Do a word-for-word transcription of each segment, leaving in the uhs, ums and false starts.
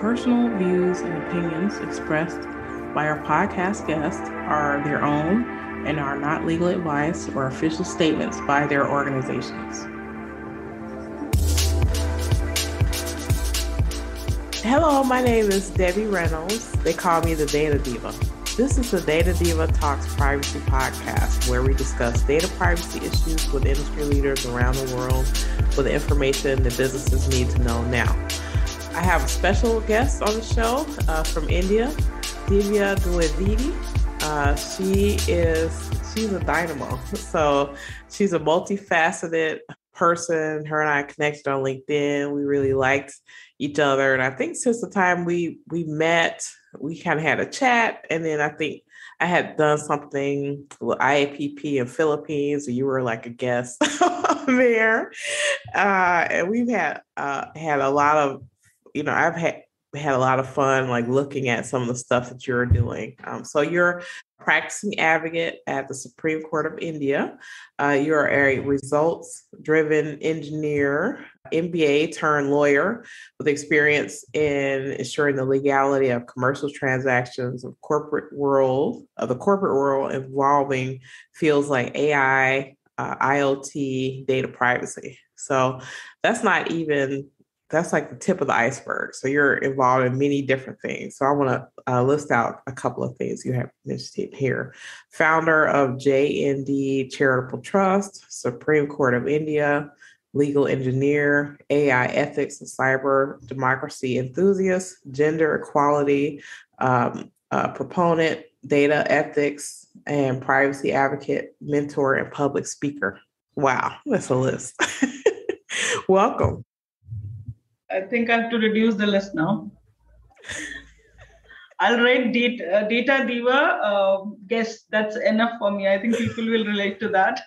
personal views and opinions expressed by our podcast guests are their own and are not legal advice or official statements by their organizations. Hello, my name is Debbie Reynolds. They call me the Data Diva. This is the Data Diva Talks Privacy Podcast, where we discuss data privacy issues with industry leaders around the world with the information that businesses need to know now. I have a special guest on the show uh, from India, Divya Dwivedi. Uh, she is, she's a dynamo. So she's a multifaceted person. Her and I connected on LinkedIn. We really liked each other. And I think since the time we we met, we kind of had a chat. And then I think I had done something with I A P P in Philippines. You were like a guest there. Uh, and we've had, uh, had a lot of, you know, I've had, had a lot of fun, like looking at some of the stuff that you're doing. Um, so you're a practicing advocate at the Supreme Court of India. Uh, you're a results-driven engineer, M B A turned lawyer with experience in ensuring the legality of commercial transactions of corporate world, of the corporate world involving fields like A I, uh, I O T, data privacy. So that's not even That's like the tip of the iceberg. So you're involved in many different things. So I want to uh, list out a couple of things you have mentioned here. Founder of J N D Charitable Trust, Supreme Court of India, legal engineer, A I ethics and cyber democracy enthusiast, gender equality um, uh, proponent, data ethics and privacy advocate, mentor, and public speaker. Wow, that's a list. Welcome. I think I have to reduce the list now. I'll write data, uh, data diva uh, guest. That's enough for me. I think people will relate to that.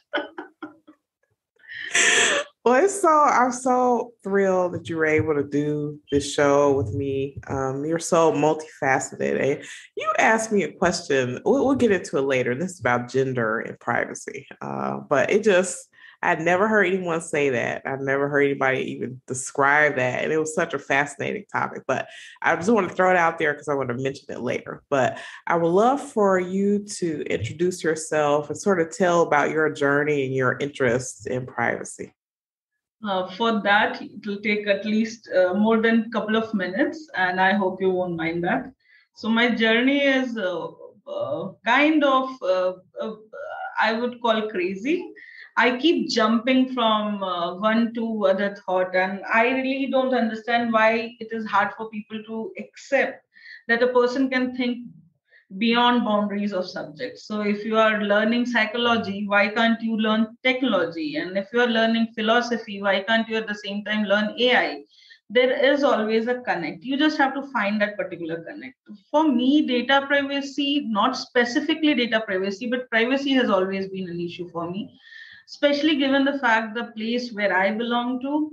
Well, it's so I'm so thrilled that you were able to do this show with me. Um, you're so multifaceted. Eh? You asked me a question. We'll, we'll get into it later. This is about gender and privacy, uh, but it just. I'd never heard anyone say that. I've never heard anybody even describe that. And it was such a fascinating topic, but I just want to throw it out there because I want to mention it later. But I would love for you to introduce yourself and sort of tell about your journey and your interest in privacy. Uh, for that, it will take at least uh, more than a couple of minutes, and I hope you won't mind that. So my journey is uh, uh, kind of, uh, uh, I would call crazy. I keep jumping from uh, one to other thought, and I really don't understand why it is hard for people to accept that a person can think beyond boundaries of subjects. So if you are learning psychology, why can't you learn technology? And if you are learning philosophy, why can't you at the same time learn A I? There is always a connect. You just have to find that particular connect. For me, data privacy, not specifically data privacy, but privacy has always been an issue for me. Especially given the fact the place where I belong to,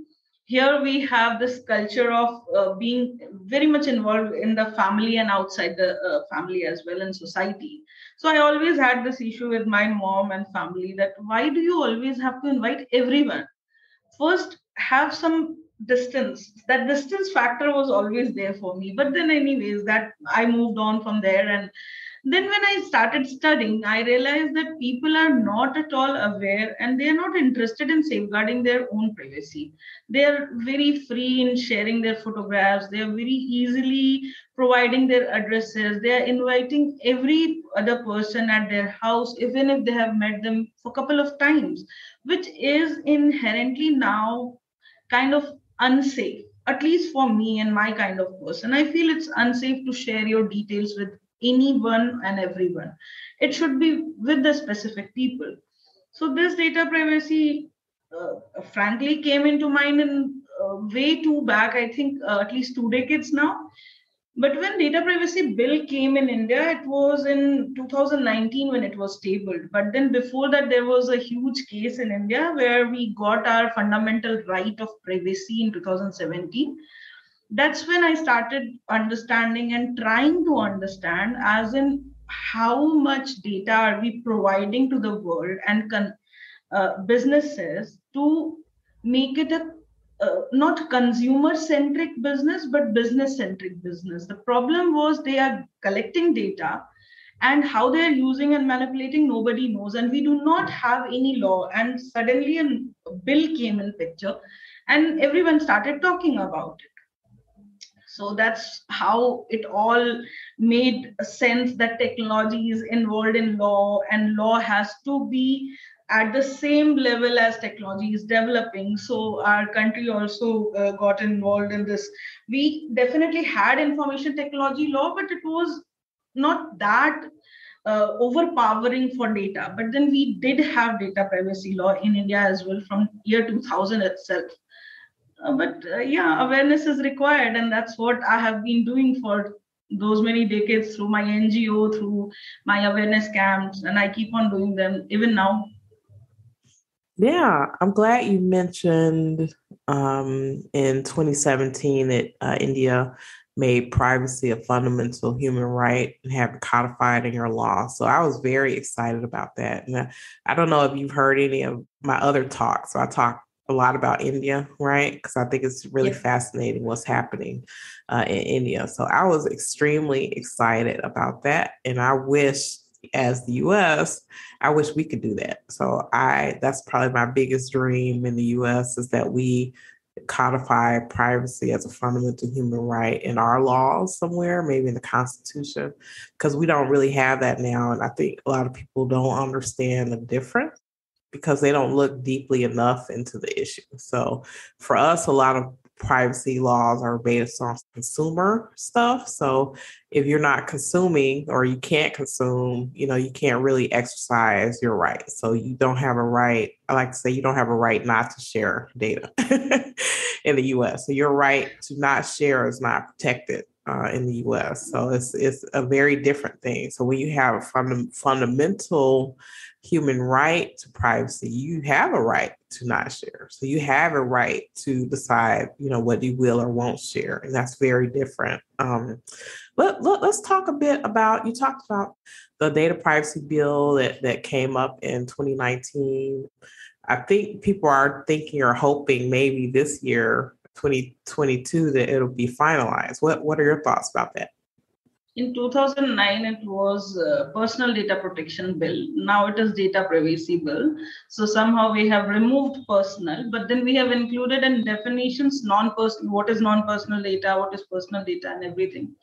here we have this culture of uh, being very much involved in the family and outside the uh, family as well in society. So I always had this issue with my mom and family that why do you always have to invite everyone? First, have some distance. That distance factor was always there for me. But then anyways, that I moved on from there, and then when I started studying, I realized that people are not at all aware and they are not interested in safeguarding their own privacy. They are very free in sharing their photographs. They are very easily providing their addresses. They are inviting every other person at their house, even if they have met them for a couple of times, which is inherently now kind of unsafe, at least for me and my kind of person. I feel it's unsafe to share your details with anyone and everyone. It should be with the specific people. So this data privacy, uh, frankly, came into mind in uh, way too back, I think uh, at least two decades now. But when data privacy bill came in India, it was in two thousand nineteen when it was tabled. But then before that, there was a huge case in India where we got our fundamental right of privacy in two thousand seventeen. That's when I started understanding and trying to understand as in how much data are we providing to the world and con- uh, businesses to make it a uh, not consumer-centric business, but business-centric business. The problem was they are collecting data, and how they are using and manipulating, nobody knows. And we do not have any law. And suddenly a bill came in picture and everyone started talking about it. So that's how it all made sense, that technology is involved in law and law has to be at the same level as technology is developing. So our country also uh, got involved in this. We definitely had information technology law, but it was not that uh, overpowering for data. But then we did have data privacy law in India as well from year two thousand itself. Uh, but uh, yeah, awareness is required. And that's what I have been doing for those many decades through my N G O, through my awareness camps, and I keep on doing them even now. Yeah, I'm glad you mentioned um, in twenty seventeen that uh, India made privacy a fundamental human right and have it codified in your law. So I was very excited about that. And I, I don't know if you've heard any of my other talks. So I talk a lot about India, right? Because I think it's really yeah. fascinating what's happening uh, in India. So I was extremely excited about that. And I wish as the U S, I wish we could do that. So I, that's probably my biggest dream in the U S is that we codify privacy as a fundamental human right in our laws somewhere, maybe in the Constitution, because we don't really have that now. And I think a lot of people don't understand the difference because they don't look deeply enough into the issue. So for us, a lot of privacy laws are based on consumer stuff. So if you're not consuming or you can't consume, you know, you can't really exercise your rights. So you don't have a right. I like to say you don't have a right not to share data in the U S. So your right to not share is not protected uh, in the U S. So it's it's a very different thing. So when you have a funda- fundamental human right to privacy, you have a right to not share. So you have a right to decide, you know, what you will or won't share. And that's very different. Um, let, let, let's talk a bit about, you talked about the data privacy bill that, that came up in twenty nineteen. I think people are thinking or hoping maybe this year, twenty twenty-two, that it'll be finalized. What, what are your thoughts about that? In two thousand nine, it was uh, Personal Data Protection Bill. Now it is Data Privacy Bill. So somehow we have removed personal, but then we have included in definitions non-personal, what is non-personal data, what is personal data, and everything.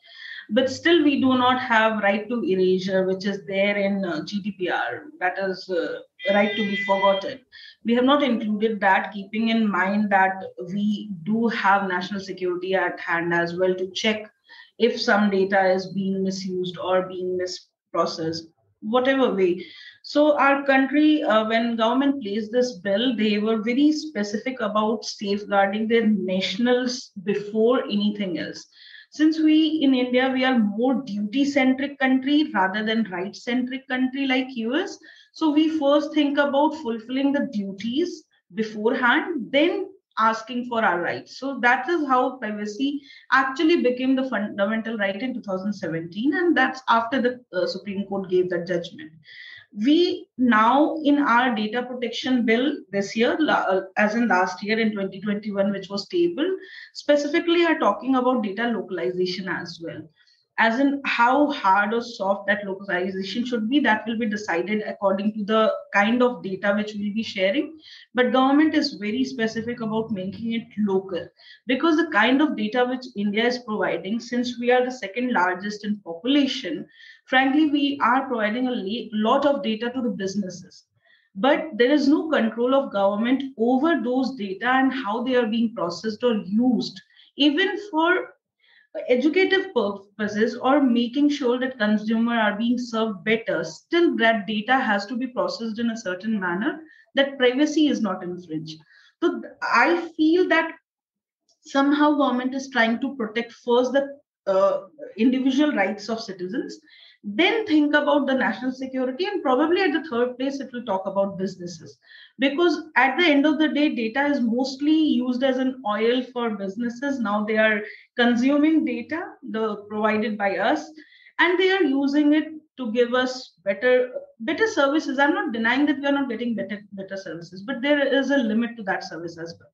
But still, we do not have right to erasure, which is there in uh, G D P R, that is uh, right to be forgotten. We have not included that, keeping in mind that we do have national security at hand as well to check if some data is being misused or being misprocessed, whatever way. So our country, uh, when government placed this bill, they were very specific about safeguarding their nationals before anything else. Since we in India, we are more duty-centric country rather than right-centric country like U S. So we first think about fulfilling the duties beforehand, then asking for our rights. So that is how privacy actually became the fundamental right in two thousand seventeen. And that's after the uh, Supreme Court gave that judgment. We now in our data protection bill this year, as in last year in twenty twenty-one, which was tabled, specifically are talking about data localization as well. As in how hard or soft that localization should be, that will be decided according to the kind of data which we'll be sharing. But government is very specific about making it local, because the kind of data which India is providing, since we are the second largest in population, frankly, we are providing a lot of data to the businesses. But there is no control of government over those data and how they are being processed or used, even for educative purposes or making sure that consumers are being served better. Still that data has to be processed in a certain manner, that privacy is not infringed. So I feel that somehow government is trying to protect first the uh, individual rights of citizens, then think about the national security, and probably at the third place, it will talk about businesses. Because at the end of the day, data is mostly used as an oil for businesses. Now they are consuming data the, provided by us, and they are using it to give us better, better services. I'm not denying that we are not getting better, better services, but there is a limit to that service as well.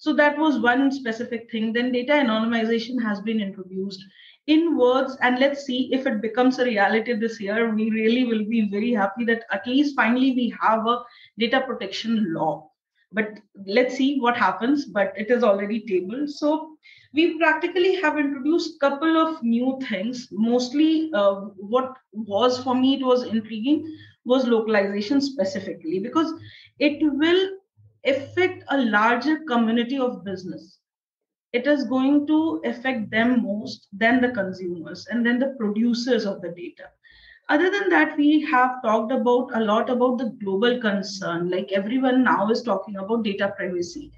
So that was one specific thing. Then data anonymization has been introduced in words, and let's see if it becomes a reality this year. We really will be very happy that at least finally we have a data protection law. But let's see what happens, but it is already tabled. So we practically have introduced a couple of new things. Mostly uh, what was for me, it was intriguing, was localization specifically, because it will affect a larger community of business. It is going to affect them most than the consumers and then the producers of the data. Other than that, we have talked about a lot about the global concern, like everyone now is talking about data privacy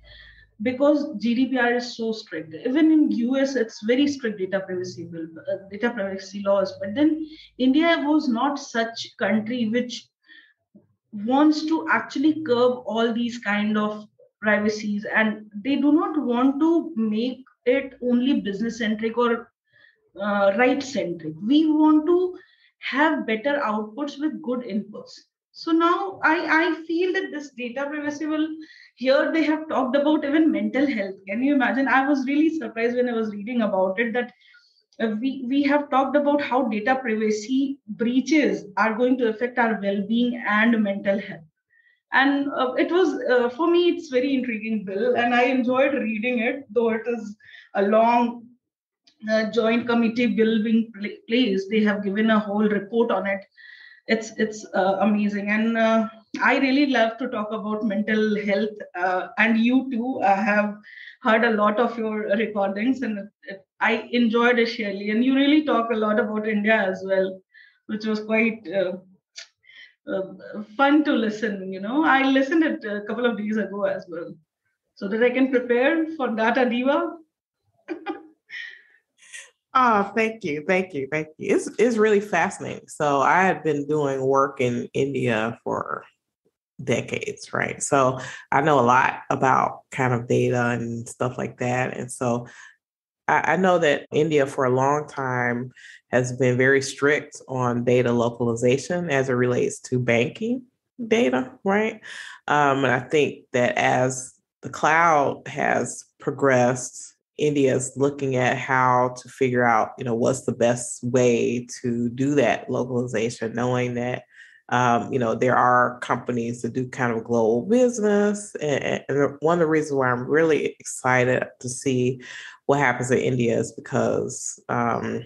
because G D P R is so strict. Even in U S, it's very strict data privacy bill, uh, data privacy laws. But then India was not such country which wants to actually curb all these kind of privacies, and they do not want to make it only business centric or uh, right centric. We want to have better outputs with good inputs. So now I, I feel that this data privacy will, here they have talked about even mental health. Can you imagine? I was really surprised when I was reading about it that we, we have talked about how data privacy breaches are going to affect our well-being and mental health. And uh, it was, uh, for me, it's very intriguing bill, and I enjoyed reading it, though it is a long Uh, joint committee bill being placed. They have given a whole report on it. It's it's uh, amazing, and uh, I really love to talk about mental health. Uh, and you too, I have heard a lot of your recordings, and I enjoyed it, Shirley. And you really talk a lot about India as well, which was quite uh, uh, fun to listen. You know, I listened it a couple of days ago as well, so that I can prepare for Data Diva. Oh, thank you. Thank you. Thank you. It's, it's really fascinating. So I have been doing work in India for decades, right? So I know a lot about kind of data and stuff like that. And so I, I know that India for a long time has been very strict on data localization as it relates to banking data, right? Um, and I think that as the cloud has progressed, India is looking at how to figure out, you know, what's the best way to do that localization, knowing that, um, you know, there are companies that do kind of global business. And, and one of the reasons why I'm really excited to see what happens in India is because, um,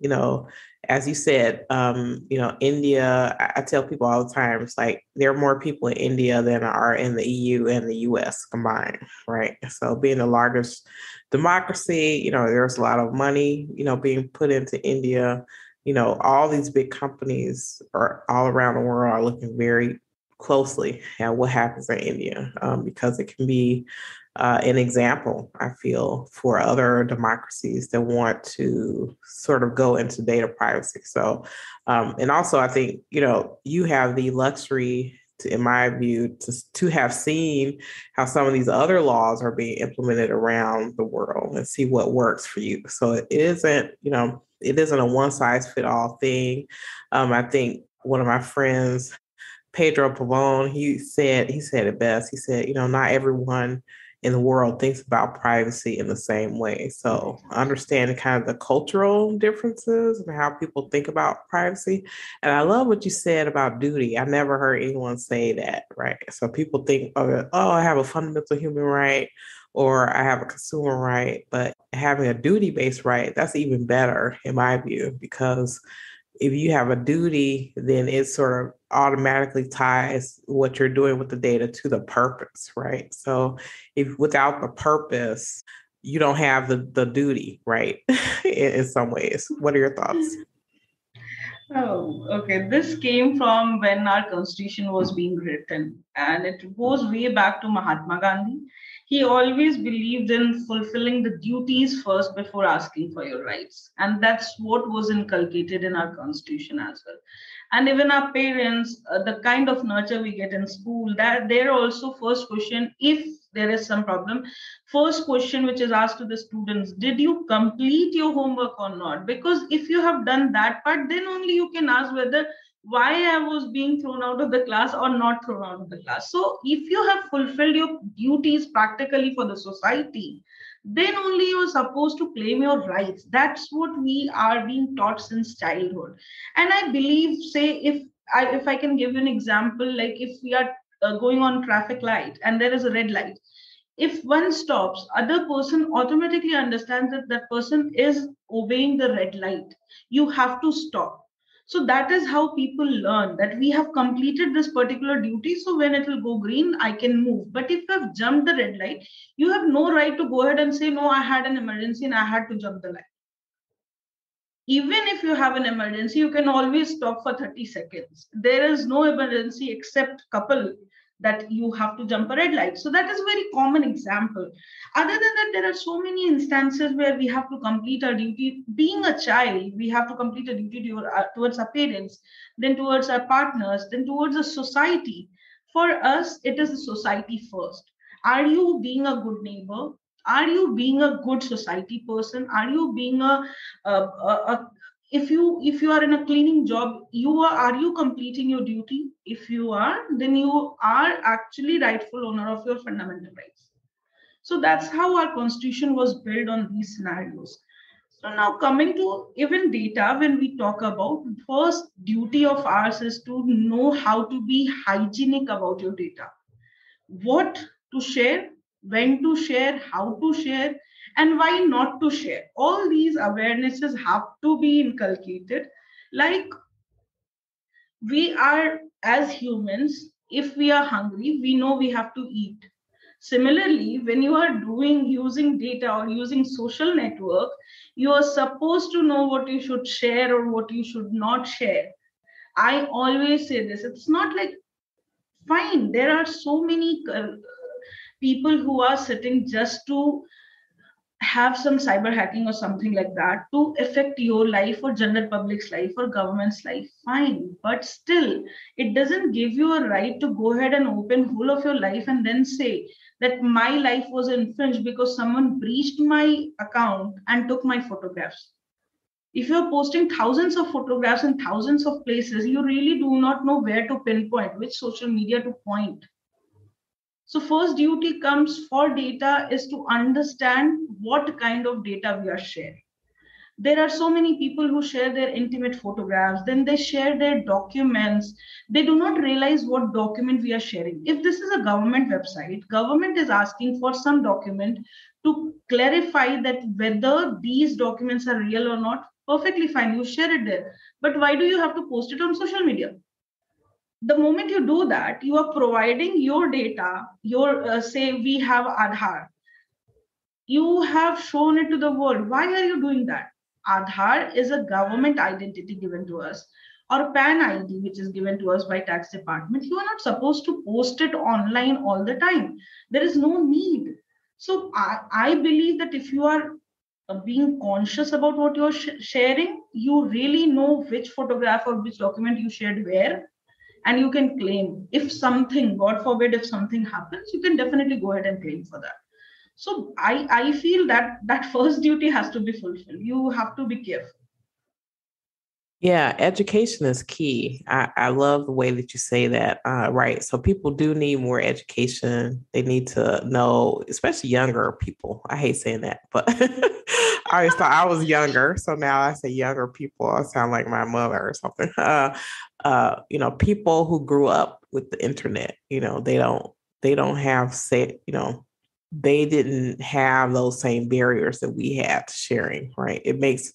you know, as you said, um, you know, India, I, I tell people all the time, it's like there are more people in India than are in the E U and the U S combined, right? So being the largest democracy, you know, there's a lot of money, you know, being put into India. You know, all these big companies are all around the world are looking very closely at what happens in India um, because it can be Uh, an example, I feel, for other democracies that want to sort of go into data privacy. So, um, and also I think, you know, you have the luxury, to, in my view, to, to have seen how some of these other laws are being implemented around the world and see what works for you. So it isn't, you know, it isn't a one size fit all thing. Um, I think one of my friends, Pedro Pavone, he said, he said it best. He said, you know, not everyone in the world thinks about privacy in the same way. So understanding kind of the cultural differences and how people think about privacy. And I love what you said about duty. I never heard anyone say that, right? So people think, oh, oh I have a fundamental human right or I have a consumer right, but having a duty-based right, that's even better in my view, because if you have a duty, then it sort of automatically ties what you're doing with the data to the purpose, right? So if without the purpose, you don't have the, the duty, right? in, in some ways. What are your thoughts? Oh, okay. This came from when our constitution was being written, and it goes way back to Mahatma Gandhi. He always believed in fulfilling the duties first before asking for your rights. And that's what was inculcated in our constitution as well. And even our parents, uh, the kind of nurture we get in school, that they're also first question, if there is some problem, first question which is asked to the students, did you complete your homework or not? Because if you have done that part, then only you can ask whether why I was being thrown out of the class or not thrown out of the class. So if you have fulfilled your duties practically for the society, then only you are supposed to claim your rights. That's what we are being taught since childhood. And I believe, say, if I, if I can give an example, like if we are uh, going on traffic light and there is a red light, if one stops, other person automatically understands that that person is obeying the red light. You have to stop. So that is how people learn that we have completed this particular duty. So when it will go green, I can move. But if you have jumped the red light, you have no right to go ahead and say, no, I had an emergency and I had to jump the light. Even if you have an emergency, you can always stop for thirty seconds. There is no emergency except couple that you have to jump a red light. So that is a very common example. Other than that, there are so many instances where we have to complete our duty. Being a child, we have to complete a duty towards our parents, then towards our partners, then towards the society. For us, it is the society first. Are you being a good neighbor? Are you being a good society person? Are you being a, a, a, a If you if you are in a cleaning job, you are, are you completing your duty? If you are, then you are actually rightful owner of your fundamental rights. So that's how our constitution was built on these scenarios. So now coming to even data, when we talk about, first duty of ours is to know how to be hygienic about your data. What to share, when to share, how to share, and why not to share. All these awarenesses have to be inculcated. Like we are, as humans, if we are hungry, we know we have to eat. Similarly, when you are doing using data or using social network, you are supposed to know what you should share or what you should not share. I always say this. It's not like, fine, there are so many people who are sitting just to have some cyber hacking or something like that to affect your life or general public's life or government's life, fine. But still, it doesn't give you a right to go ahead and open whole of your life and then say that my life was infringed because someone breached my account and took my photographs. If you're posting thousands of photographs in thousands of places, you really do not know where to pinpoint, which social media to point. So first duty comes for data is to understand what kind of data we are sharing. There are so many people who share their intimate photographs, then they share their documents. They do not realize what document we are sharing. If this is a government website, government is asking for some document to clarify that whether these documents are real or not, perfectly fine, you share it there. But why do you have to post it on social media? The moment you do that, you are providing your data, your uh, say we have Aadhaar. You have shown it to the world. Why are you doing that? Aadhaar is a government identity given to us, or PAN I D, which is given to us by tax department. You are not supposed to post it online all the time. There is no need. So I, I believe that if you are being conscious about what you're sh- sharing, you really know which photograph or which document you shared where. And you can claim if something, God forbid, if something happens, you can definitely go ahead and claim for that. So I, I feel that that first duty has to be fulfilled. You have to be careful. Yeah, education is key. I, I love the way that you say that, uh, right? So people do need more education. They need to know, especially younger people. I hate saying that, but I always thought I was younger. So now I say younger people. I sound like my mother or something. Uh, uh, you know, people who grew up with the internet, you know, they don't, they don't have, say, you know, they didn't have those same barriers that we had to sharing, right? It makes,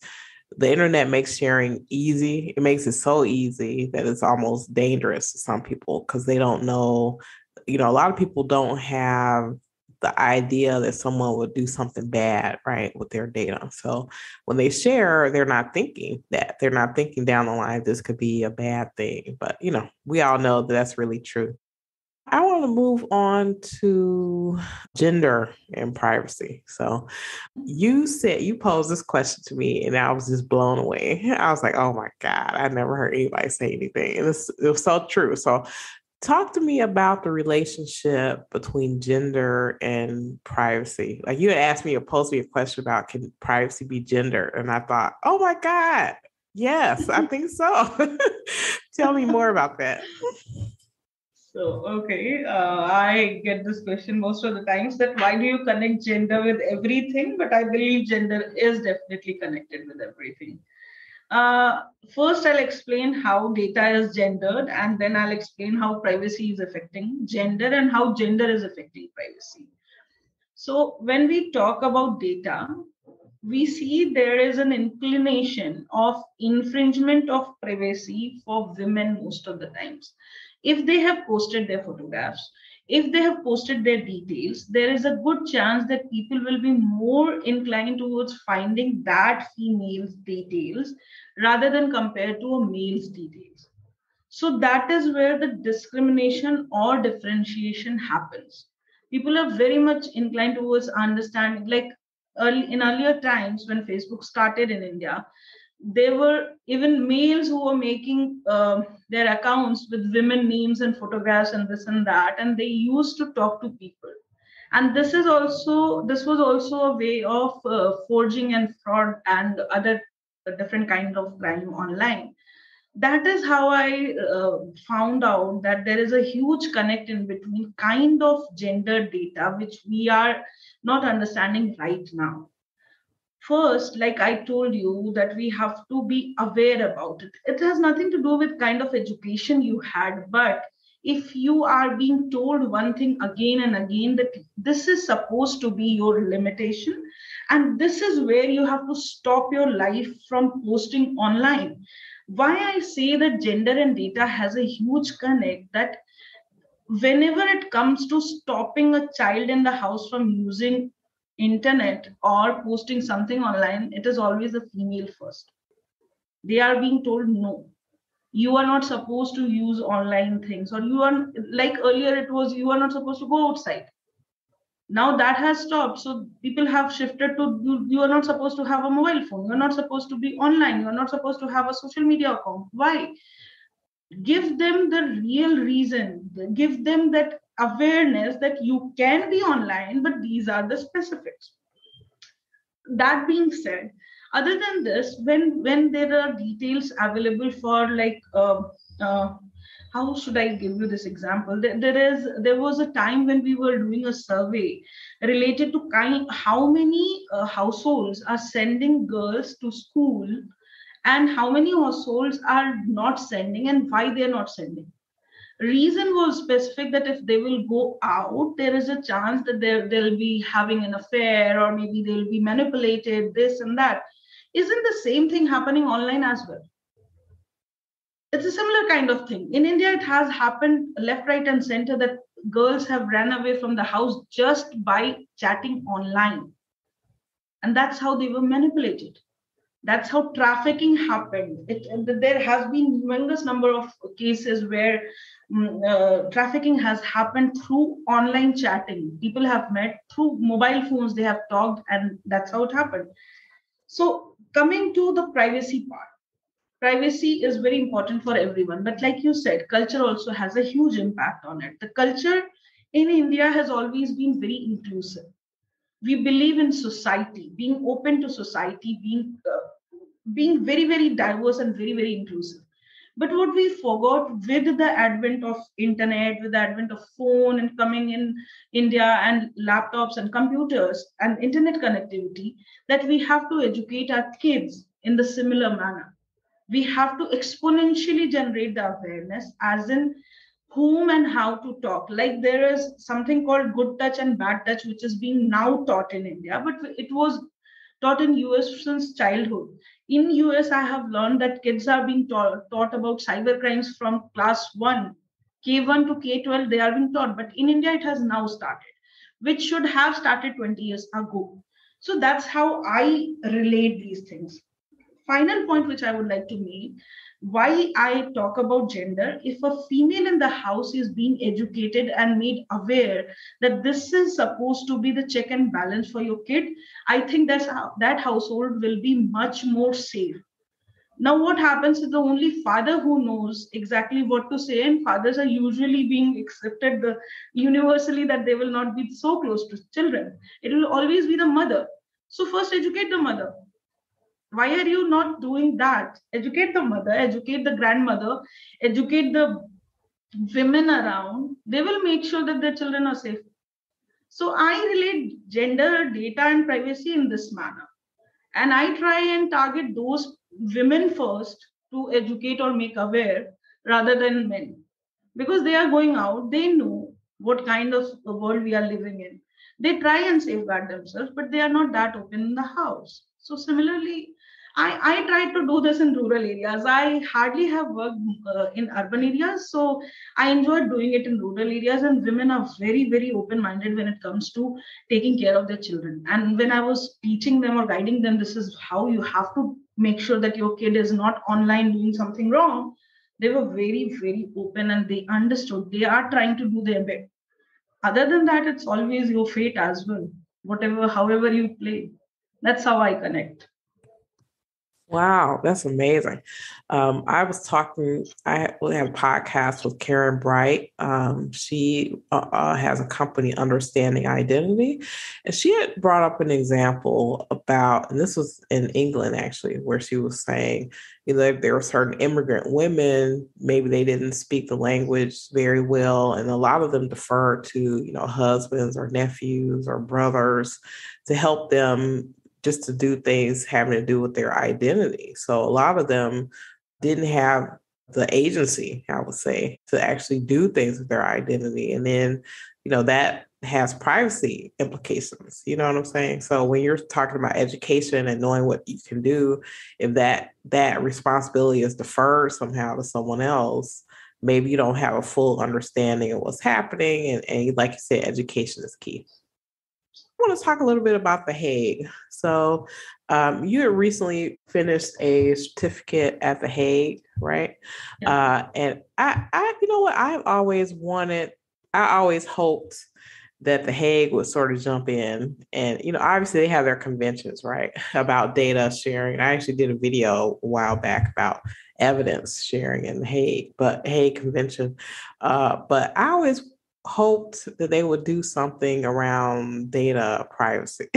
the internet makes sharing easy. It makes it so easy that it's almost dangerous to some people because they don't know, you know, a lot of people don't have the idea that someone would do something bad, right, with their data. So when they share, they're not thinking that. They're not thinking down the line, this could be a bad thing. But, you know, we all know that that's really true. I want to move on to gender and privacy. So you said, you posed this question to me and I was just blown away. I was like, oh my God, I never heard anybody say anything. And it's, it was so true. So talk to me about the relationship between gender and privacy. Like you had asked me or posed me a question about can privacy be gender? And I thought, oh my God, yes, I think so. Tell me more about that. So, okay, uh, I get this question most of the times, that why do you connect gender with everything? But I believe gender is definitely connected with everything. Uh, first, I'll explain how data is gendered, and then I'll explain how privacy is affecting gender and how gender is affecting privacy. So when we talk about data, we see there is an inclination of infringement of privacy for women most of the times. If they have posted their photographs, if they have posted their details, there is a good chance that people will be more inclined towards finding that female's details rather than compared to a male's details. So that is where the discrimination or differentiation happens. People are very much inclined towards understanding, like early, in earlier times when Facebook started in India, there were even males who were making uh, their accounts with women names and photographs and this and that, and they used to talk to people. And this is also this was also a way of uh, forging and fraud and other uh, different kind of crime online. That is how I uh, found out that there is a huge connection between kind of gender data which we are not understanding right now. First, like I told you, that we have to be aware about it. It has nothing to do with kind of education you had, but if you are being told one thing again and again that this is supposed to be your limitation, and this is where you have to stop your life from posting online. Why I say that gender and data has a huge connect, that whenever it comes to stopping a child in the house from using internet or posting something online, it is always a female first. They are being told, no, you are not supposed to use online things, or you are, like earlier it was, you are not supposed to go outside. Now that has stopped. So people have shifted to, you, you are not supposed to have a mobile phone, you're not supposed to be online, you're not supposed to have a social media account. Why? Give them the real reason, give them that awareness that you can be online, but these are the specifics. That being said, other than this, when when there are details available for, like, uh, uh, how should I give you this example? There, there is there was a time when we were doing a survey related to kind how many uh, households are sending girls to school and how many households are not sending and why they are not sending. Reason was specific that if they will go out, there is a chance that they'll be having an affair, or maybe they'll be manipulated, this and that. Isn't the same thing happening online as well? It's a similar kind of thing. In India, it has happened left, right, and center that girls have ran away from the house just by chatting online. And that's how they were manipulated. That's how trafficking happened. It, there has been humongous number of cases where uh, trafficking has happened through online chatting. People have met through mobile phones, they have talked, and that's how it happened. So coming to the privacy part, privacy is very important for everyone. But like you said, culture also has a huge impact on it. The culture in India has always been very inclusive. We believe in society, being open to society, being uh, being very, very diverse and very, very inclusive. But what we forgot with the advent of internet, with the advent of phone and coming in India and laptops and computers and internet connectivity, that we have to educate our kids in the similar manner. We have to exponentially generate the awareness, as in whom and how to talk. Like there is something called good touch and bad touch, which is being now taught in India, but it was taught in U S since childhood. In U S, I have learned that kids are being taught, taught about cyber crimes from class one, K one to K twelve, they are being taught. But in India, it has now started, which should have started twenty years ago. So that's how I relate these things. Final point which I would like to make, why I talk about gender, if a female in the house is being educated and made aware that this is supposed to be the check and balance for your kid, I think that's how that household will be much more safe. Now what happens is the only father who knows exactly what to say, and fathers are usually being accepted the, universally that they will not be so close to children. It will always be the mother. So first educate the mother. Why are you not doing that? Educate the mother, educate the grandmother, educate the women around. They will make sure that their children are safe. So I relate gender, data, and privacy in this manner. And I try and target those women first to educate or make aware rather than men. Because they are going out, they know what kind of world we are living in. They try and safeguard themselves, but they are not that open in the house. So similarly, I, I tried to do this in rural areas. I hardly have worked uh, in urban areas. So I enjoyed doing it in rural areas, and women are very, very open-minded when it comes to taking care of their children. And when I was teaching them or guiding them, this is how you have to make sure that your kid is not online doing something wrong. They were very, very open and they understood. They are trying to do their bit. Other than that, it's always your fate as well. Whatever, however you play. That's how I connect. Wow, that's amazing. Um, I was talking, I we have a podcast with Karen Bright. Um, she uh, has a company, Understanding Identity. And she had brought up an example about, and this was in England actually, where she was saying, you know, there were certain immigrant women, maybe they didn't speak the language very well. And a lot of them deferred to, you know, husbands or nephews or brothers to help them just to do things having to do with their identity. So a lot of them didn't have the agency, I would say, to actually do things with their identity. And then, you know, that has privacy implications. You know what I'm saying? So when you're talking about education and knowing what you can do, if that that responsibility is deferred somehow to someone else, maybe you don't have a full understanding of what's happening. And, and like you said, education is key. I want to talk a little bit about The Hague. So um, you had recently finished a certificate at The Hague, right? Yeah. Uh, and I, I, you know what, I've always wanted, I always hoped that The Hague would sort of jump in. And, you know, obviously they have their conventions, right, about data sharing. I actually did a video a while back about evidence sharing in The Hague, but Hague Convention. Uh, but I always hoped that they would do something around data privacy.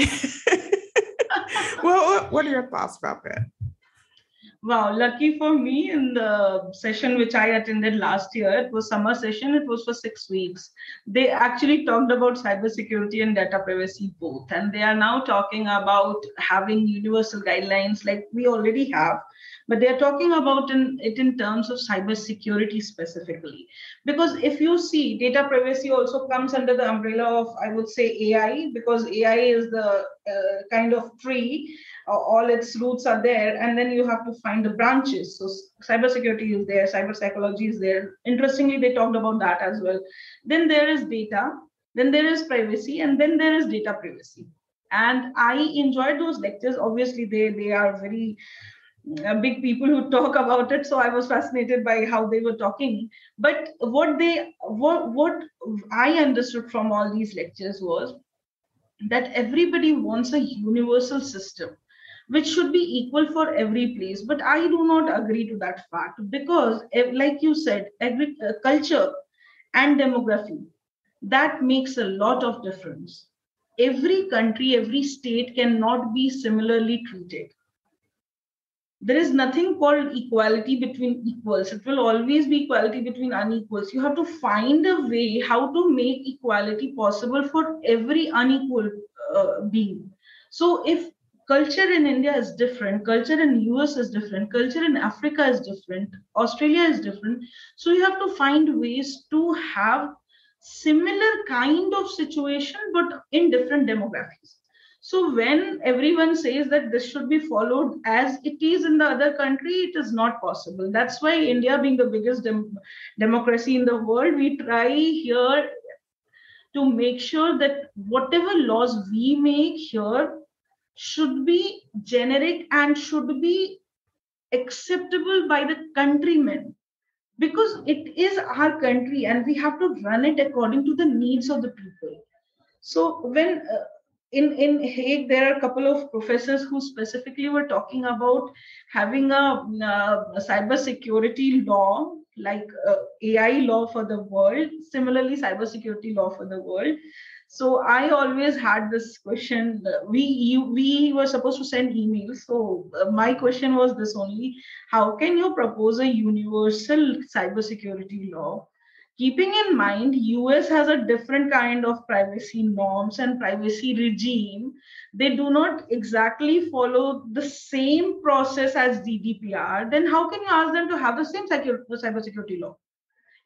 Well, what are your thoughts about that? Wow, lucky for me, in the session which I attended last year, it was summer session, it was for six weeks. They actually talked about cybersecurity and data privacy both. And they are now talking about having universal guidelines like we already have, but they're talking about in, it in terms of cybersecurity specifically. Because if you see, data privacy also comes under the umbrella of, I would say, A I, because A I is the uh, kind of tree. All its roots are there, and then you have to find the branches. So cybersecurity is there, cyber psychology is there. Interestingly, they talked about that as well. Then there is data, then there is privacy, and then there is data privacy. And I enjoyed those lectures. Obviously, they, they are very big people who talk about it. So I was fascinated by how they were talking. But what they what, what I understood from all these lectures was that everybody wants a universal system, which should be equal for every place. But I do not agree to that fact, because like you said, every uh, culture and demography, that makes a lot of difference. Every country, every state cannot be similarly treated. There is nothing called equality between equals. It will always be equality between unequals. You have to find a way how to make equality possible for every unequal uh, being. So if culture in India is different, culture in U S is different, culture in Africa is different, Australia is different. So you have to find ways to have similar kind of situation, but in different demographics. So when everyone says that this should be followed as it is in the other country, it is not possible. That's why India, being the biggest dem- democracy in the world, we try here to make sure that whatever laws we make here should be generic and should be acceptable by the countrymen. Because it is our country and we have to run it according to the needs of the people. So when... Uh, In, in Hague, there are a couple of professors who specifically were talking about having a, a cybersecurity law, like uh, A I law for the world, similarly cybersecurity law for the world, So I always had this question. We you, we were supposed to send emails. So my question was this only: how can you propose a universal cybersecurity law, keeping in mind U S has a different kind of privacy norms and privacy regime? They do not exactly follow the same process as G D P R. Then how can you ask them to have the same cybersecurity law?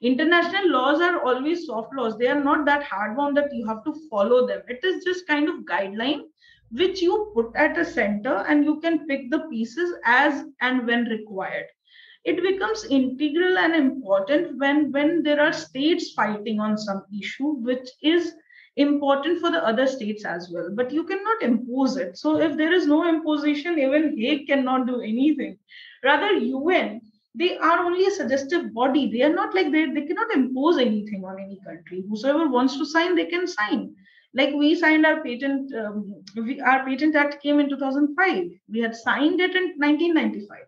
International laws are always soft laws. They are not that hard-bound that you have to follow them. It is just kind of guideline which you put at a center and you can pick the pieces as and when required. It becomes integral and important when, when there are states fighting on some issue, which is important for the other states as well, but you cannot impose it. So if there is no imposition, even Hague cannot do anything. Rather, U N, they are only a suggestive body. They are not like, they, they cannot impose anything on any country. Whosoever wants to sign, they can sign. Like we signed our patent, um, we, our patent act came in two thousand five. We had signed it in nineteen ninety-five.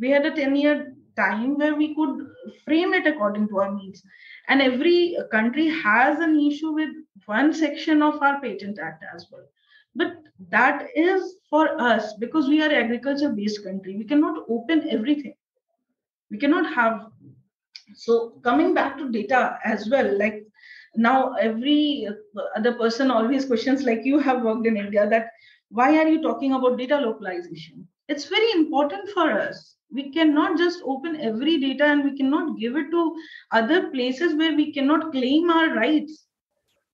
We had a ten year time where we could frame it according to our needs. And every country has an issue with one section of our patent act as well. But that is for us, because we are agriculture based country. We cannot open everything. We cannot have. So coming back to data as well, like now every other person always questions, like you have worked in India, that why are you talking about data localization? It's very important for us. We cannot just open every data and we cannot give it to other places where we cannot claim our rights.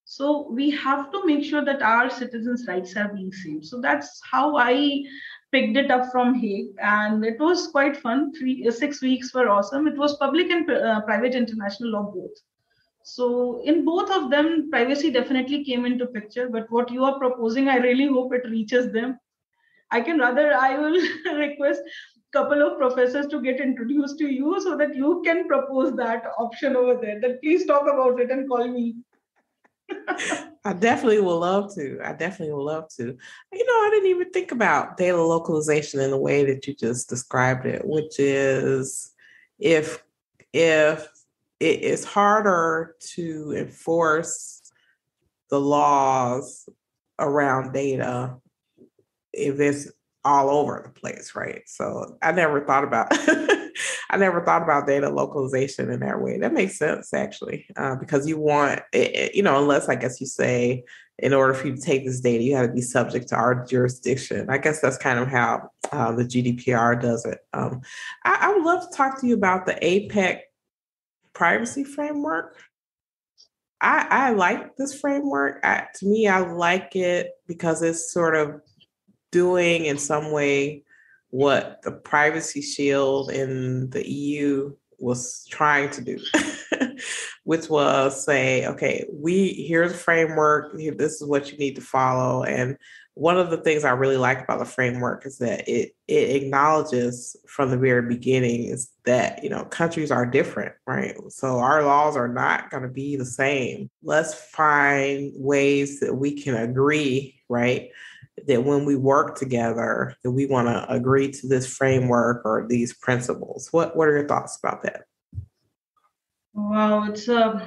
So we have to make sure that our citizens' rights are being saved. So that's how I picked it up from Hague, and it was quite fun. Three, six weeks were awesome. It was public and uh, private international law both. So in both of them, privacy definitely came into picture, but what you are proposing, I really hope it reaches them. I can rather, I will request a couple of professors to get introduced to you so that you can propose that option over there. Then please talk about it and call me. I definitely will love to. I definitely will love to. You know, I didn't even think about data localization in the way that you just described it, which is if if it is harder to enforce the laws around data if it's all over the place, right? So I never thought about I never thought about data localization in that way. That makes sense, actually, uh, because you want, it, it, you know, unless I guess you say, in order for you to take this data, you have to be subject to our jurisdiction. I guess that's kind of how uh, the G D P R does it. Um, I, I would love to talk to you about the APEC privacy framework. I, I like this framework. I, to me, I like it because it's sort of doing in some way what the Privacy Shield in the E U was trying to do, which was say, okay, we here's a framework, here, this is what you need to follow. And one of the things I really like about the framework is that it it acknowledges from the very beginning is that, you know, countries are different, right? So our laws are not going to be the same. Let's find ways that we can agree, right? That when we work together, that we want to agree to this framework or these principles. What What are your thoughts about that? Wow, it's a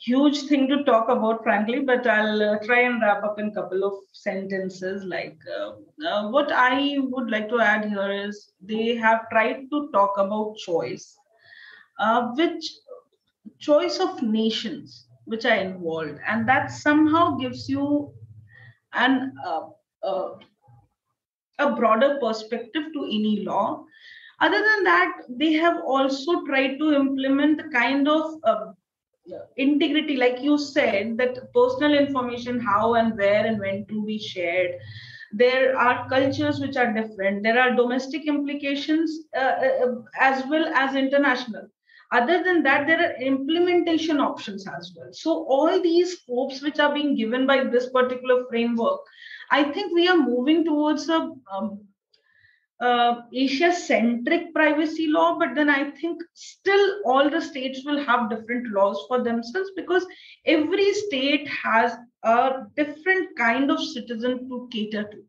huge thing to talk about, frankly, but I'll try and wrap up in a couple of sentences. Like uh, uh, what I would like to add here is they have tried to talk about choice, uh, which choice of nations, which are involved, and that somehow gives you and uh, uh, a broader perspective to any law. Other than that, they have also tried to implement the kind of uh, integrity, like you said, that personal information, how and where and when to be shared. There are cultures which are different. There are domestic implications uh, uh, as well as international. Other than that, there are implementation options as well. So all these scopes which are being given by this particular framework, I think we are moving towards a um, uh, Asia-centric privacy law, but then I think still all the states will have different laws for themselves because every state has a different kind of citizen to cater to.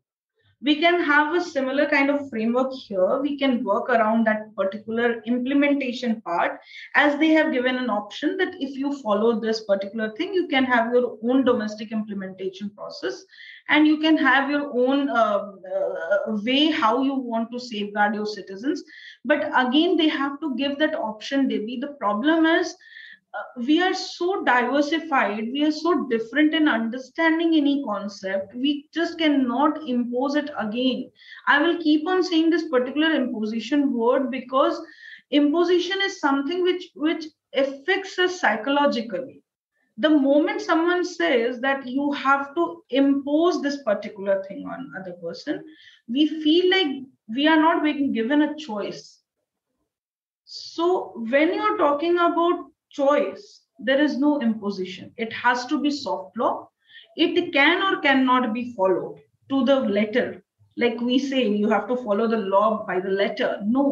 we can have a similar kind of framework here. We can work around that particular implementation part, as they have given an option that if you follow this particular thing, you can have your own domestic implementation process, and you can have your own uh, uh, way how you want to safeguard your citizens. But again, they have to give that option, Devi. The problem is, Uh, we are so diversified, we are so different in understanding any concept, we just cannot impose it again. I will keep on saying this particular imposition word, because imposition is something which, which affects us psychologically. The moment someone says that you have to impose this particular thing on other person, we feel like we are not being given a choice. So when you're talking about choice, there is no imposition. It has to be soft law. It can or cannot be followed to the letter. Like we say, you have to follow the law by the letter. No,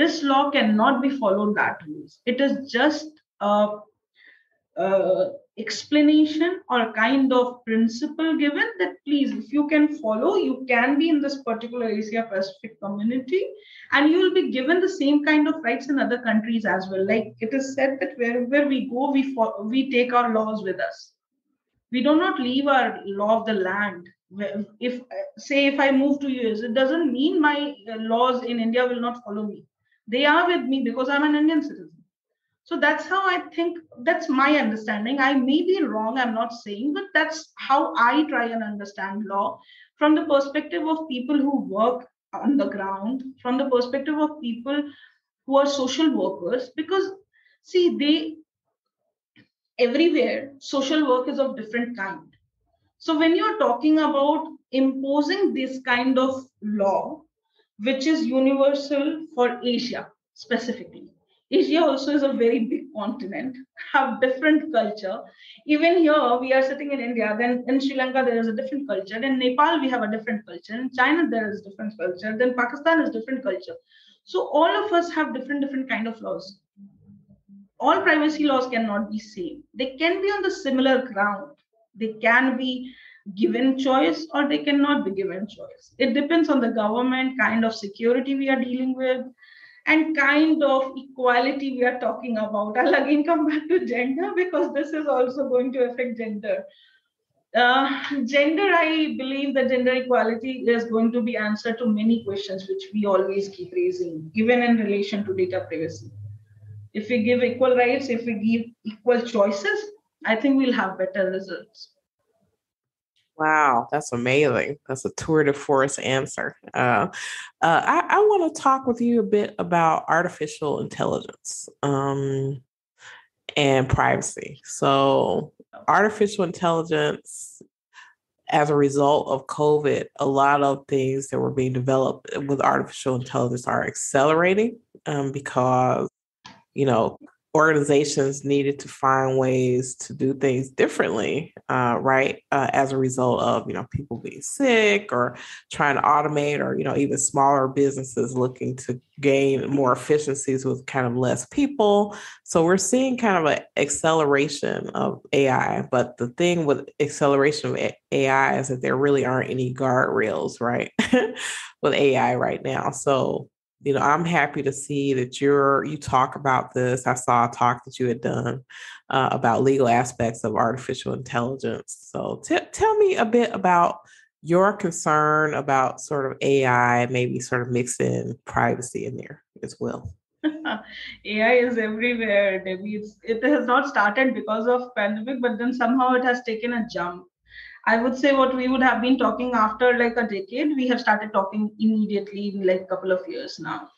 this law cannot be followed that way. It is just a, a explanation or kind of principle given that please, if you can follow, you can be in this particular Asia Pacific community, and you will be given the same kind of rights in other countries as well. Like it is said that wherever we go, we follow, we take our laws with us. We do not leave our law of the land. If say if I move to U S, it doesn't mean my laws in India will not follow me. They are with me because I'm an Indian citizen. So that's how I think, that's my understanding. I may be wrong, I'm not saying, but that's how I try and understand law from the perspective of people who work on the ground, from the perspective of people who are social workers, because see, they, everywhere social work is of different kind. So when you're talking about imposing this kind of law, which is universal for Asia specifically, Asia also is a very big continent, have different culture. Even here, we are sitting in India, then in Sri Lanka, there is a different culture. In Nepal, we have a different culture. In China, there is different culture. Then Pakistan is different culture. So all of us have different, different kind of laws. All privacy laws cannot be same. They can be on the similar ground. They can be given choice or they cannot be given choice. It depends on the government, kind of security we are dealing with, and kind of equality we are talking about. I'll again come back to gender because this is also going to affect gender. Uh, gender, I believe that gender equality is going to be answer to many questions which we always keep raising, even in relation to data privacy. If we give equal rights, if we give equal choices, I think we'll have better results. Wow, that's amazing. That's a tour de force answer. Uh, uh, I, I want to talk with you a bit about artificial intelligence um, and privacy. So artificial intelligence, as a result of COVID, a lot of things that were being developed with artificial intelligence are accelerating um, because, you know, organizations needed to find ways to do things differently, uh, right? Uh, as a result of, you know, people being sick or trying to automate, or, you know, even smaller businesses looking to gain more efficiencies with kind of less people. So we're seeing kind of an acceleration of A I. But the thing with acceleration of A I is that there really aren't any guardrails, right? with A I right now. So you know, I'm happy to see that you're, you talk about this. I saw a talk that you had done uh, about legal aspects of artificial intelligence. So t- tell me a bit about your concern about sort of A I, maybe sort of mix in privacy in there as well. A I is everywhere, Debbie. It's, it has not started because of pandemic, but then somehow it has taken a jump. I would say what we would have been talking after like a decade, we have started talking immediately in like a couple of years now.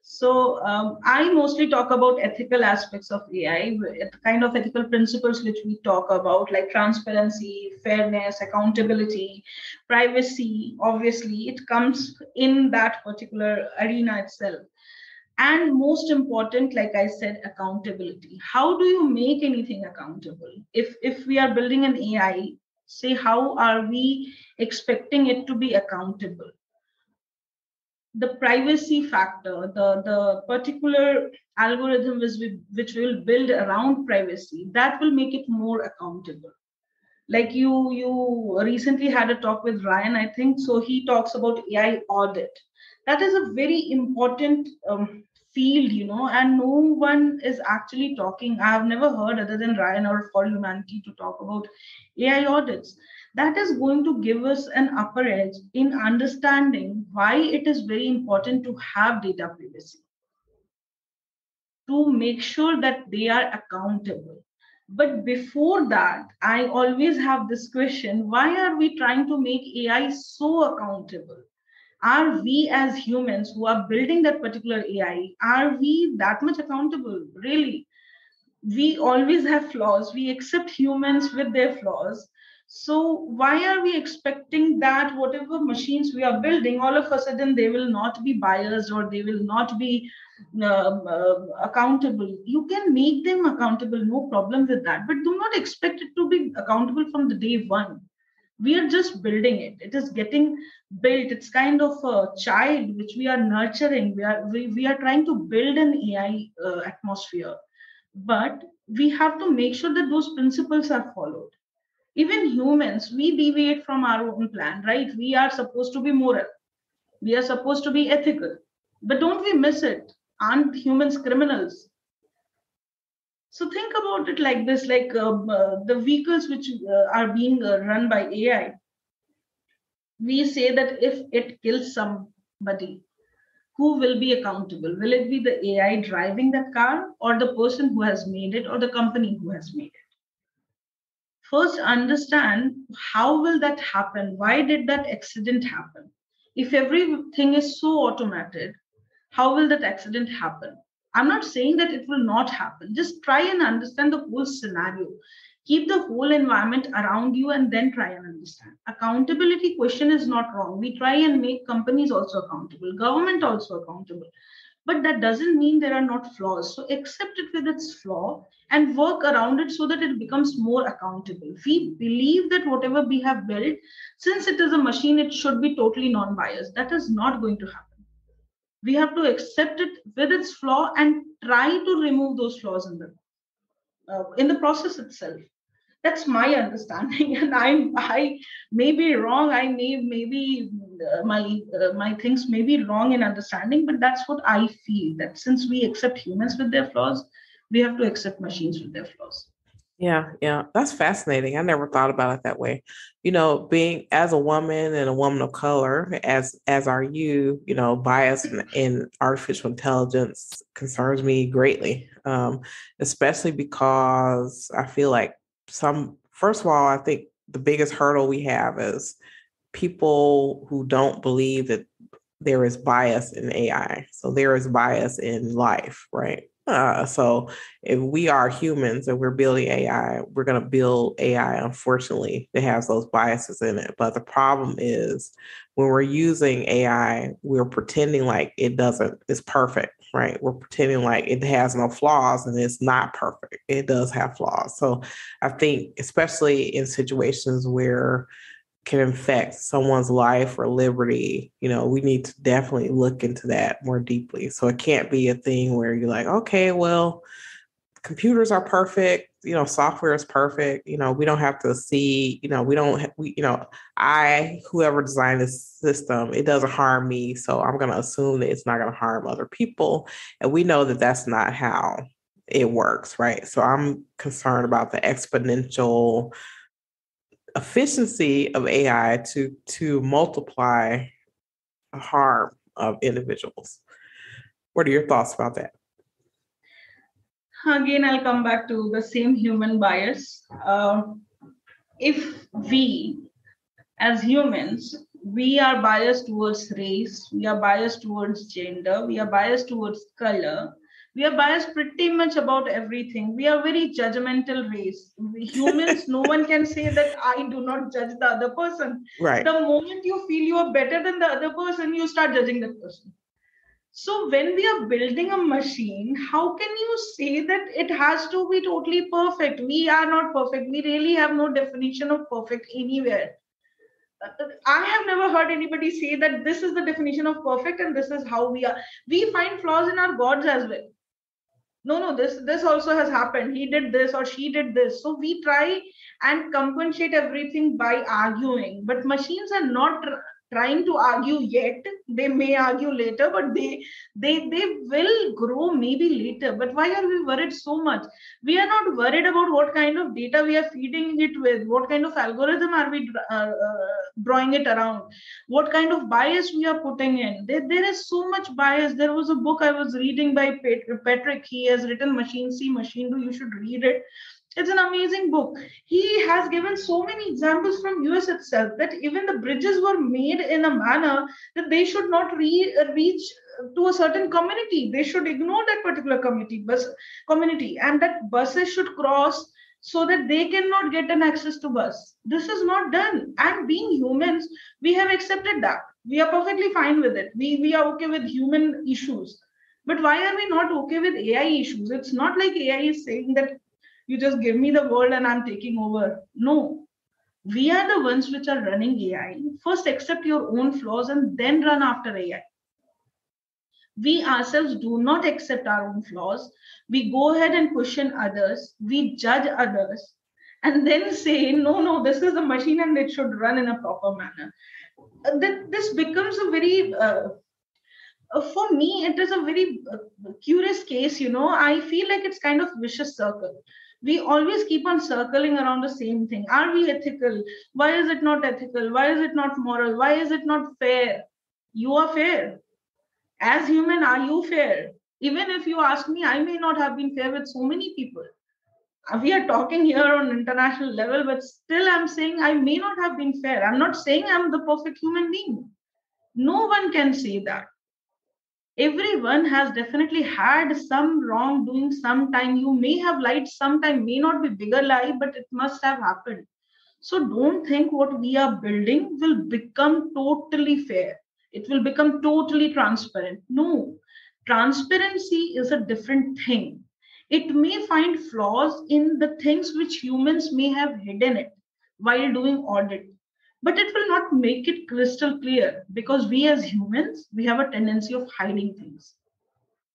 So um, I mostly talk about ethical aspects of A I, kind of ethical principles which we talk about, like transparency, fairness, accountability, privacy. Obviously, it comes in that particular arena itself. And most important, like I said, accountability. How do you make anything accountable? If, if we are building an A I, say, how are we expecting it to be accountable? The privacy factor, the, the particular algorithm which we, which will build around privacy, that will make it more accountable. like you you recently had a talk with Ryan, I think. So he talks about A I audit. That is a very important um, field, you know, and no one is actually talking. I have never heard other than Ryan or For Humanity to talk about A I audits. That is going to give us an upper edge in understanding why it is very important to have data privacy, to make sure that they are accountable. But before that, I always have this question, why are we trying to make A I so accountable? Are we as humans who are building that particular A I, are we that much accountable, really? We always have flaws. We accept humans with their flaws. So why are we expecting that whatever machines we are building, all of a sudden they will not be biased or they will not be um, uh, accountable? You can make them accountable, no problem with that, but do not expect it to be accountable from the day one. We are just building it. It is getting built. It's kind of a child which we are nurturing. We are, we, we are trying to build an A I uh, atmosphere, but we have to make sure that those principles are followed. Even humans, we deviate from our own plan, right? We are supposed to be moral. We are supposed to be ethical. But don't we miss it? Aren't humans criminals? So think about it like this, like um, uh, the vehicles which uh, are being uh, run by A I. We say that if it kills somebody, who will be accountable? Will it be the A I driving that car, or the person who has made it, or the company who has made it? First, understand how will that happen? Why did that accident happen? If everything is so automated, how will that accident happen? I'm not saying that it will not happen. Just try and understand the whole scenario. Keep the whole environment around you and then try and understand. Accountability question is not wrong. We try and make companies also accountable, government also accountable. But that doesn't mean there are not flaws. So accept it with its flaw and work around it so that it becomes more accountable. We believe that whatever we have built, since it is a machine, it should be totally non-biased. That is not going to happen. We have to accept it with its flaw and try to remove those flaws in the, uh, in the process itself. That's my understanding, and I'm, I may be wrong. I may, maybe uh, my uh, my things may be wrong in understanding, but that's what I feel, that since we accept humans with their flaws, we have to accept machines with their flaws. Yeah, yeah, that's fascinating. I never thought about it that way. You know, being as a woman and a woman of color, as as are you, you know, bias in, in artificial intelligence concerns me greatly, um, especially because I feel like Some, first of all, I think the biggest hurdle we have is people who don't believe that there is bias in A I. So there is bias in life, right? Uh, so if we are humans and we're building A I, we're going to build A I, unfortunately, that has those biases in it. But the problem is when we're using A I, we're pretending like it doesn't, it's perfect, right? We're pretending like it has no flaws, and it's not perfect. It does have flaws. So I think, especially in situations where it can affect someone's life or liberty, you know, we need to definitely look into that more deeply. So it can't be a thing where you're like, okay, well, computers are perfect, you know, software is perfect, you know, we don't have to see, you know, we don't, we, you know, I, whoever designed this system, it doesn't harm me. So I'm going to assume that it's not going to harm other people. And we know that that's not how it works, right? So I'm concerned about the exponential efficiency of A I to, to multiply the harm of individuals. What are your thoughts about that? Again, I'll come back to the same human bias. Uh, if we, as humans, we are biased towards race, we are biased towards gender, we are biased towards color, we are biased pretty much about everything. We are very judgmental race. We humans, no one can say that I do not judge the other person. Right. The moment you feel you are better than the other person, you start judging the person. So when we are building a machine, how can you say that it has to be totally perfect? We are not perfect. We really have no definition of perfect anywhere. I have never heard anybody say that this is the definition of perfect and this is how we are. We find flaws in our gods as well. no, no, this, this also has happened. He did this or she did this. So we try and compensate everything by arguing, but machines are not tr- trying to argue yet. They may argue later, but they, they, they will grow maybe later. But why are we worried so much? We are not worried about what kind of data we are feeding it with, what kind of algorithm are we uh, drawing it around, what kind of bias we are putting in. There, there is so much bias. There was a book I was reading by Patrick. He has written Machine C, Machine Do. You should read it. It's an amazing book. He has given so many examples from U S itself that even the bridges were made in a manner that they should not re- reach to a certain community. They should ignore that particular community, bus, community, and that buses should cross so that they cannot get an access to bus. This is not done. And being humans, we have accepted that. We are perfectly fine with it. We, we are okay with human issues. But why are we not okay with A I issues? It's not like A I is saying that you just give me the world and I'm taking over. No, we are the ones which are running A I. First, accept your own flaws and then run after A I. We ourselves do not accept our own flaws. We go ahead and question others. We judge others and then say, no, no, this is a machine and it should run in a proper manner. This becomes a very... Uh, For me, it is a very curious case, you know. I feel like it's kind of vicious circle. We always keep on circling around the same thing. Are we ethical? Why is it not ethical? Why is it not moral? Why is it not fair? You are fair. As human, are you fair? Even if you ask me, I may not have been fair with so many people. We are talking here on international level, but still I'm saying I may not have been fair. I'm not saying I'm the perfect human being. No one can say that. Everyone has definitely had some wrongdoing sometime. You may have lied sometime, may not be bigger lie, but it must have happened. So don't think what we are building will become totally fair. It will become totally transparent. No, transparency is a different thing. It may find flaws in the things which humans may have hidden it while doing audit. But it will not make it crystal clear because we as humans, we have a tendency of hiding things.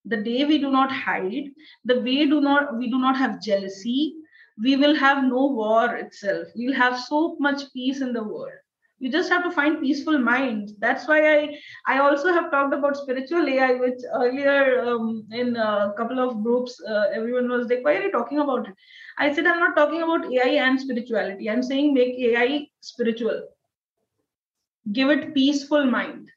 The day we do not hide, the way do not, we do not have jealousy, we will have no war itself. We'll have so much peace in the world. You just have to find peaceful minds. That's why I, I also have talked about spiritual A I, which earlier um, in a couple of groups, uh, everyone was like, why are you talking about it? I said, I'm not talking about A I and spirituality. I'm saying make A I spiritual. Give it peaceful mind,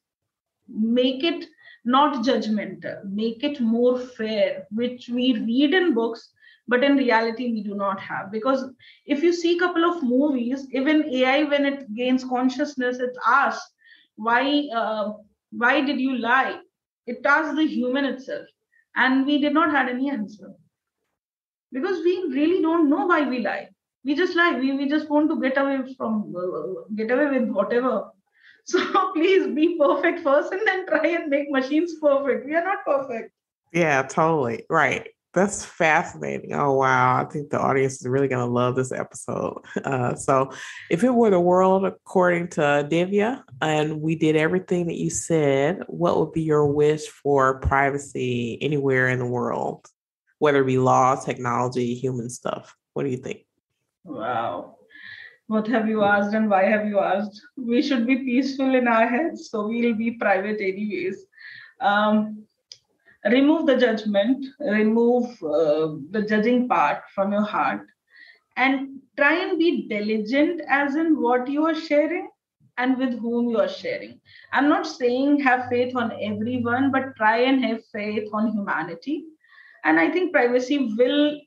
make it not judgmental, make it more fair, which we read in books, but in reality, we do not have. Because if you see a couple of movies, even A I, when it gains consciousness, it asks, why, uh, why did you lie? It asks the human itself. And we did not have any answer. Because we really don't know why we lie. We just lie. We, we just want to get away from, uh, get away with whatever. So please be perfect first and then try and make machines perfect. We are not perfect. Yeah, totally. Right. That's fascinating. Oh, wow. I think the audience is really going to love this episode. Uh, so if it were the world, according to Divya, and we did everything that you said, what would be your wish for privacy anywhere in the world, whether it be law, technology, human stuff? What do you think? Wow. What have you asked and why have you asked? We should be peaceful in our heads, so we'll be private anyways. Um, remove the judgment, remove uh, the judging part from your heart and try and be diligent as in what you are sharing and with whom you are sharing. I'm not saying have faith on everyone, but try and have faith on humanity. And I think privacy will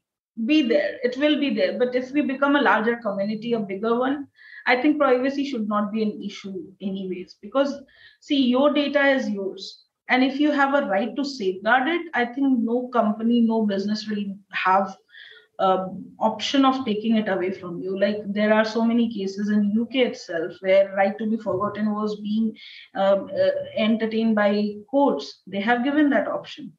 be there. It will be there. But if we become a larger community, a bigger one, I think privacy should not be an issue anyways, because see, your data is yours. And if you have a right to safeguard it, I think no company, no business will have um, option of taking it away from you. Like there are so many cases in U K itself where right to be forgotten was being um, uh, entertained by courts. They have given that option.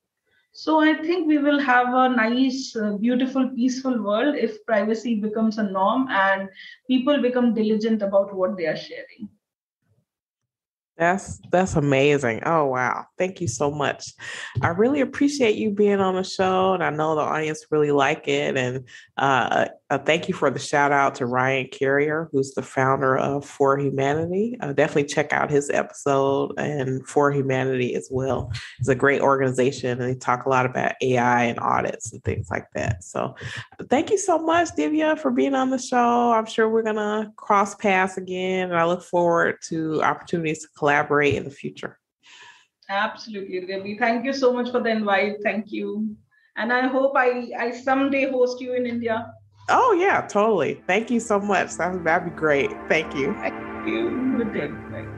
So I think we will have a nice, uh, beautiful, peaceful world if privacy becomes a norm and people become diligent about what they are sharing. That's that's amazing. Oh, wow. Thank you so much. I really appreciate you being on the show. And I know the audience really like it. And uh, uh, thank you for the shout out to Ryan Carrier, who's the founder of For Humanity. Uh, definitely check out his episode and For Humanity as well. It's a great organization. And they talk a lot about A I and audits and things like that. So thank you so much, Divya, for being on the show. I'm sure we're going to cross paths again. And I look forward to opportunities to collaborate in the future. Absolutely, Divya. Thank you so much for the invite. Thank you. And I hope I, I someday host you in India. Oh, yeah, totally. Thank you so much. That'd, that'd be great. Thank you. Thank you. Good day.